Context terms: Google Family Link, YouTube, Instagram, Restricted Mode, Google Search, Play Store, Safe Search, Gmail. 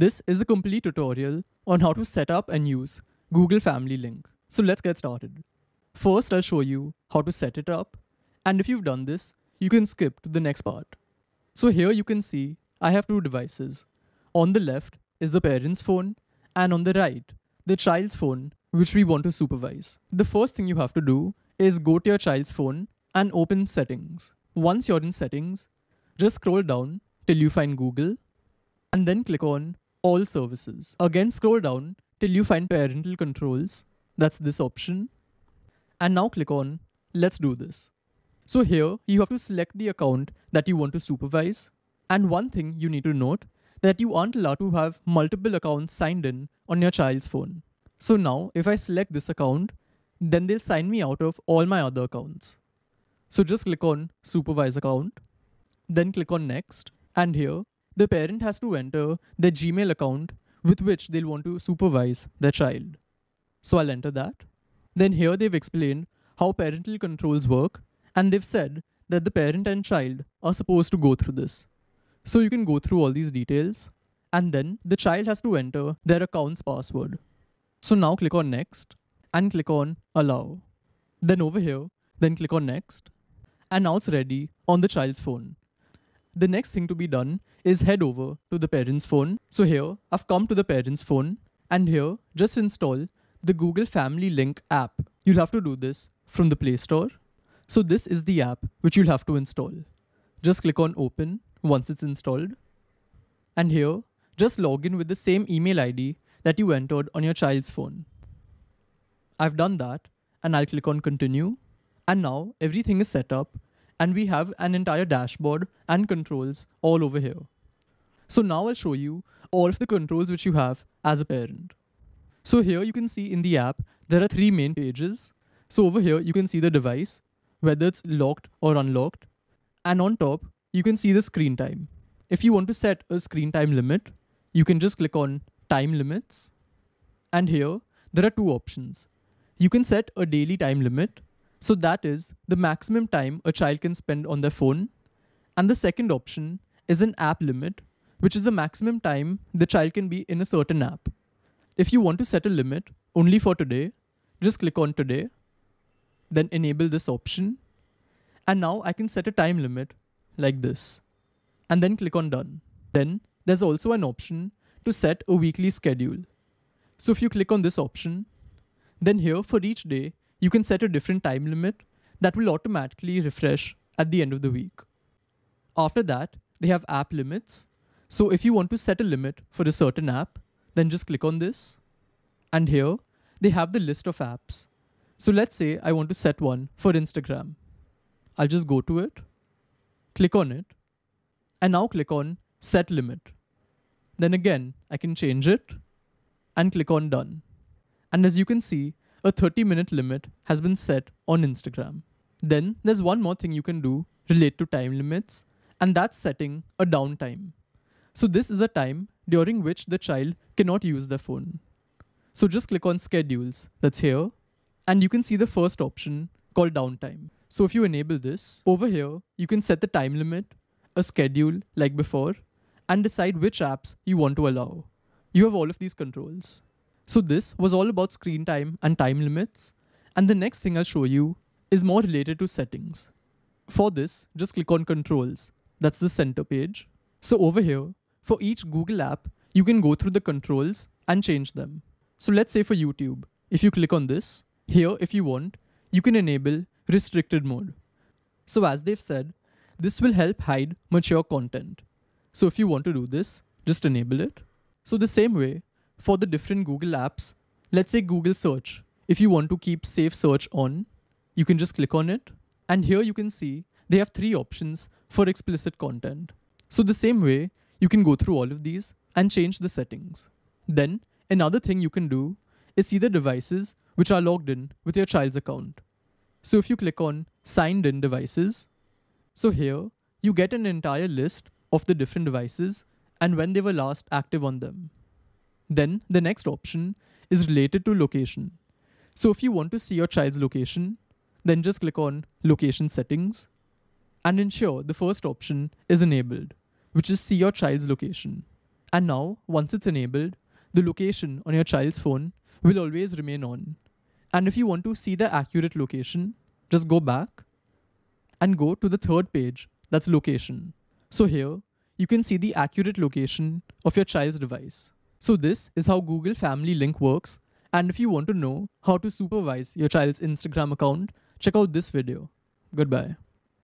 This is a complete tutorial on how to set up and use Google Family Link. So let's get started. First, I'll show you how to set it up, and if you've done this, you can skip to the next part. So here you can see I have two devices. On the left is the parent's phone, and on the right, the child's phone, which we want to supervise. The first thing you have to do is go to your child's phone and open Settings. Once you're in Settings, just scroll down till you find Google, and then click on All Services. Again, scroll down till you find Parental Controls. That's this option. And now click on Let's Do This. So here, you have to select the account that you want to supervise. And one thing you need to note, that you aren't allowed to have multiple accounts signed in on your child's phone. So now, if I select this account, then they'll sign me out of all my other accounts. So just click on Supervise Account, then click on Next, and here, the parent has to enter their Gmail account with which they'll want to supervise their child. So I'll enter that. Then here they've explained how parental controls work, and they've said that the parent and child are supposed to go through this. So you can go through all these details, and then the child has to enter their account's password. So now click on Next, and click on Allow. Then over here, then click on Next, and now it's ready on the child's phone. The next thing to be done is head over to the parent's phone. So here, I've come to the parent's phone, and here, just install the Google Family Link app. You'll have to do this from the Play Store. So this is the app which you'll have to install. Just click on Open once it's installed. And here, just log in with the same email ID that you entered on your child's phone. I've done that, and I'll click on Continue. And now everything is set up, and we have an entire dashboard and controls all over here. So now I'll show you all of the controls which you have as a parent. So here you can see in the app, there are three main pages. So over here, you can see the device, whether it's locked or unlocked. And on top, you can see the screen time. If you want to set a screen time limit, you can just click on Time Limits. And here, there are two options. You can set a daily time limit. So that is the maximum time a child can spend on their phone. And the second option is an app limit, which is the maximum time the child can be in a certain app. If you want to set a limit only for today, just click on Today, then enable this option. And now I can set a time limit like this, and then click on Done. Then there's also an option to set a weekly schedule. So if you click on this option, then here for each day, you can set a different time limit that will automatically refresh at the end of the week. After that, they have app limits. So if you want to set a limit for a certain app, then just click on this. And here, they have the list of apps. So let's say I want to set one for Instagram. I'll just go to it, click on it, and now click on Set Limit. Then again, I can change it and click on Done. And as you can see, a 30-minute limit has been set on Instagram. Then there's one more thing you can do related to time limits, and that's setting a downtime. So this is a time during which the child cannot use their phone. So just click on Schedules, that's here, and you can see the first option called Downtime. So if you enable this, over here, you can set the time limit, a schedule like before, and decide which apps you want to allow. You have all of these controls. So this was all about screen time and time limits. And the next thing I'll show you is more related to settings. For this, just click on Controls. That's the center page. So over here, for each Google app, you can go through the controls and change them. So let's say for YouTube, if you click on this, here, if you want, you can enable restricted mode. So as they've said, this will help hide mature content. So if you want to do this, just enable it. So the same way for the different Google apps, let's say Google Search. If you want to keep safe search on, you can just click on it. And here you can see they have three options for explicit content. So the same way, you can go through all of these and change the settings. Then another thing you can do is see the devices which are logged in with your child's account. So if you click on Signed In Devices, so here you get an entire list of the different devices and when they were last active on them. Then the next option is related to location. So if you want to see your child's location, then just click on Location Settings and ensure the first option is enabled, which is See Your Child's Location. And now, once it's enabled, the location on your child's phone will always remain on. And if you want to see the accurate location, just go back and go to the third page, that's location. So here, you can see the accurate location of your child's device. So this is how Google Family Link works. And if you want to know how to supervise your child's Instagram account, check out this video. Goodbye.